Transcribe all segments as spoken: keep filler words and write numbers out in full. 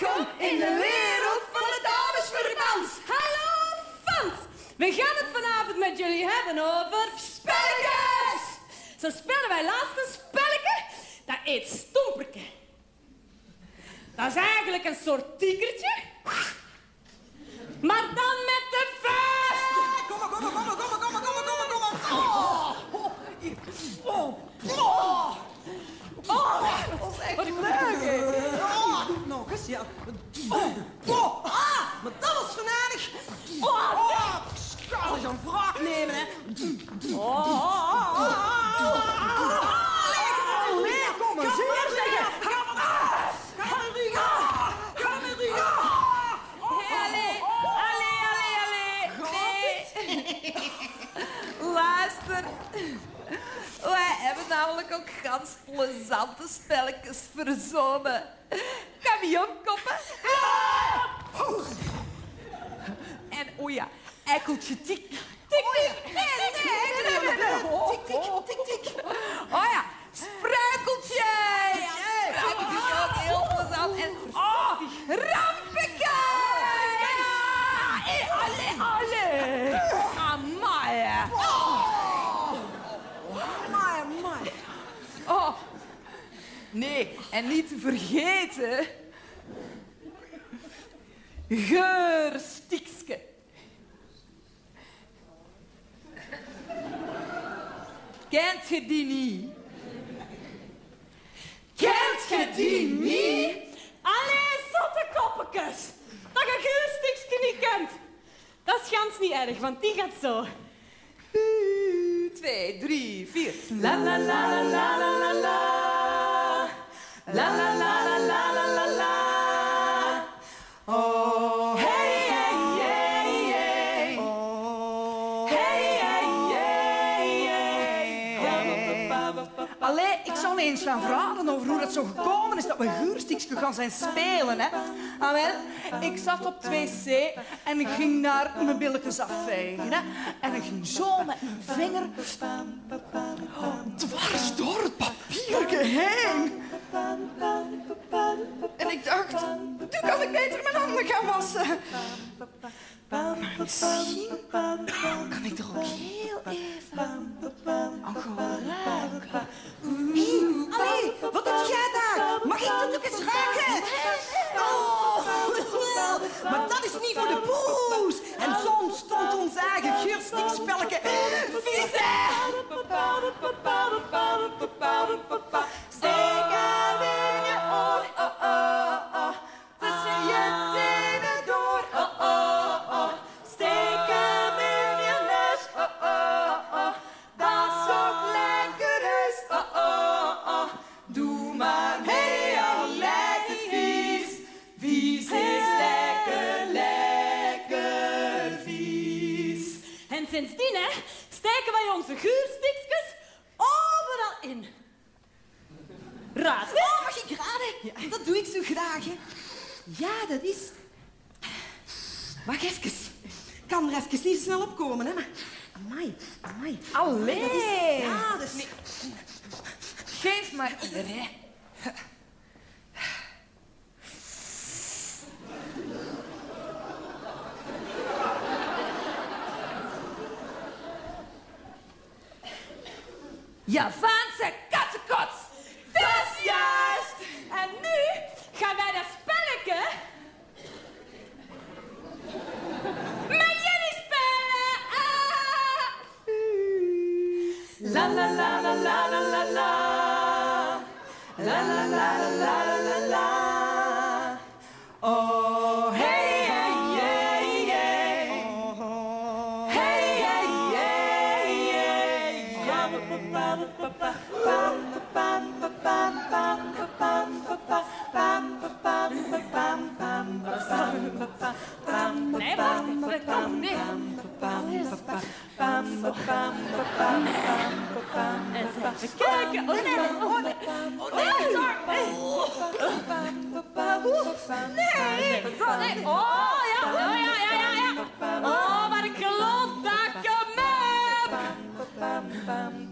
Welkom in de wereld van het Damesverband. Hallo fans! We gaan het vanavond met jullie hebben over spelletjes. Zo spelen wij laatst een spelletje. Dat heet Stoemperke. Dat is eigenlijk een soort tiekertje. Maar dan met de vuist. Kom maar, kom maar, kom maar, kom maar, kom maar, kom maar, kom maar, kom maar. Oh, oh, oh. Oh, dat is echt wat leuk, hè? Oh, nog eens, ja. Oh, oh, ah, maar dat was vandaag. Oh, oh, ik ga eens een wraak nemen, hè. Oh, oh, oh, oh, oh. Lekker, lekker, kom maar, zie je zeggen. Ga maar, ga maar, Riga. Ga maar, Riga. Allee, allee, allee, allee. Nee. Luister. Wij hebben namelijk ook gans plezante spelletjes verzonnen. Kamionkoppen. Ah! Oh. En o ja, eikeltje tik. Tik, tik, tik, tik, tik, tik. Oh ja, spruikeltje. Ja, spruikeltje is ook heel plezant. En oh, rampeke. Ja, allee, allee. Amai. Oh, nee, en niet te vergeten, Geurstikske. Kent je die niet? Kent je die niet? Allee, zotte koppekes, dat je Geurstikske niet kent. Dat is gans niet erg, want die gaat zo. Twee, drie, vier. La la la la la la la la. La la la la la la la la. Oh, hey hey hey hey. Oh, hey hey hey hey. Allee, ik zou me eens gaan vragen over hoe dat zo gekomen is dat we Geurstikske gaan zijn spelen, hè. Ah, wel, ik zat op twee C en ik ging naar mijn billetjes afvegen, hè. En ik ging zo met mijn vinger dwars door het papiertje heen. En ik dacht, nu kan ik beter mijn handen gaan wassen. Maar misschien kan ik er ook heel even aan gaan ruiken. Oeh, allee, wat doet jij daar? Mag ik dat ook eens ruiken? Oh, wel, maar dat is niet voor de poes. En zo ontstond ons eigen geurstiekspelletje. Vieze! Steken in je oor, oh oh oh. Tussen je tenen door, oh oh oh. Steken in je neus, oh oh oh. Dat is ook lekker heus, oh oh oh. Doe maar mee, al lijkt het vies. Vies is lekker, lekker vies. En sindsdien, hè, steken wij onze geurstikjes overal in. Raad. Oh, mag ik raden? Ja. Dat doe ik zo graag, hè. Ja, dat is... Wacht even. Ik kan er even niet snel op komen, hè. Maar... Amai, amai. Allee. Dat is... Ja, dat is... Nee. Geef maar ieder, hè. Javaanse kattenkots. Dat is juist! En nu gaan wij dat spelletje met jullie spelen! Ah. La la la la la la la la. La la la la la la la. Oh hey hey hey hey. Oh hey hey hey hey. Ba ba ba ba ba. Nee, wacht, dat kan niet. We kijken. Oh, nee, nee. Oh, nee. Oh, nee. Nee. Nee. Oh, ja, ja, ja, ja, ja. Oh, maar ik geloof dat ik hem heb.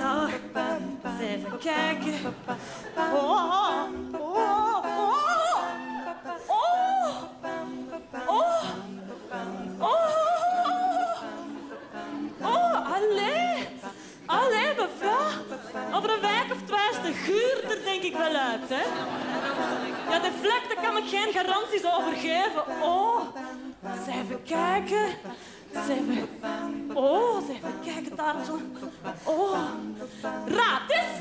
zo. Eens even kijken. Oh, oh, oh, oh, oh, oh. Oh, allee. Allee, mevrouw. Over een wijk of twee is de guur er denk ik wel uit, hè. Ja, de vlek, daar kan ik geen garanties over geven. Oh, eens even kijken. Eens even... Oh, eens even kijken daar zo. Oh. Raad eens.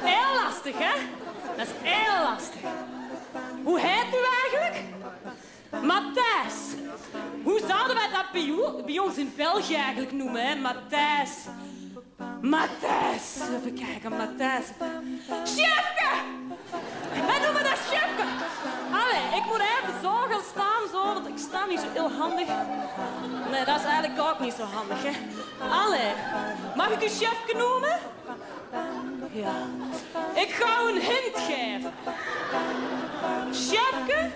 Heel lastig, hè? Dat is heel lastig. Hoe heet u eigenlijk? Matthijs. Hoe zouden wij dat bij, bij ons in België eigenlijk noemen, hè? Matthijs. Matthijs. Even kijken, Matthijs. Chefke! Wij noemen dat chefke. Allee, ik moet even zo gaan staan, zo, want ik sta niet zo heel handig. Nee, dat is eigenlijk ook niet zo handig, hè. Allee, mag ik u chefke noemen? Ja. Ik ga u een hint geven. Chefke,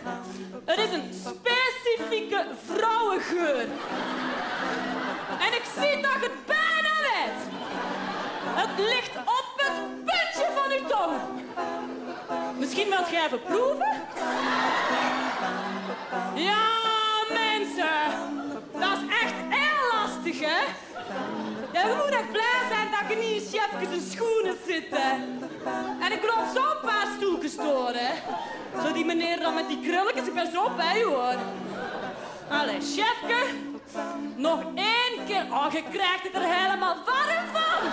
er is een specifieke vrouwengeur. En ik zie dat het bijna weet. Het ligt op het puntje van uw tong. Misschien wilt jij even proeven? Ja, mensen. Dat is echt heel lastig, hè? Ja, je moet echt blij zijn dat je niet in chefjes en schoenen zit, hè? En ik loop zo'n paar stoeltjes door, hè? Zo die meneer dan met die krulletjes, ik ben zo bij u, hoor. Allee, chefke. Nog één keer. Oh, je krijgt het er helemaal warm van.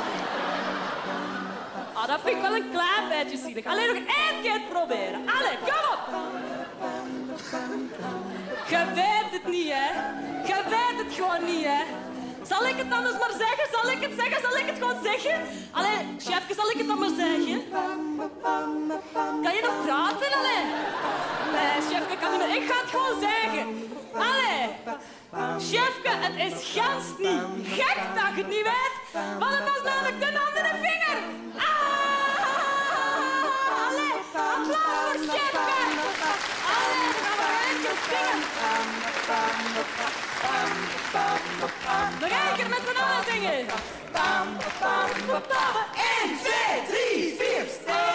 Oh, dat vind ik wel een klein beetje zielig. Alleen nog één keer proberen. Allee, kom op. Je weet het niet, hè. Je weet het gewoon niet, hè. Zal ik het dan dus maar zeggen? Zal ik het zeggen? Zal ik het gewoon zeggen? Allee, chefke, zal ik het dan maar zeggen? Kan je nog praten, allee? Nee, chefke, kan niet meer. Ik ga het gewoon zeggen. Allee. Chefke, het is gans niet gek dat je het niet weet. Want het was namelijk de andere vinger. Ah, allee, applaus voor chefke. Allee, we gaan nog één keer zingen. Nog één keer met z'n allen zingen. één, twee, drie, vier, staan.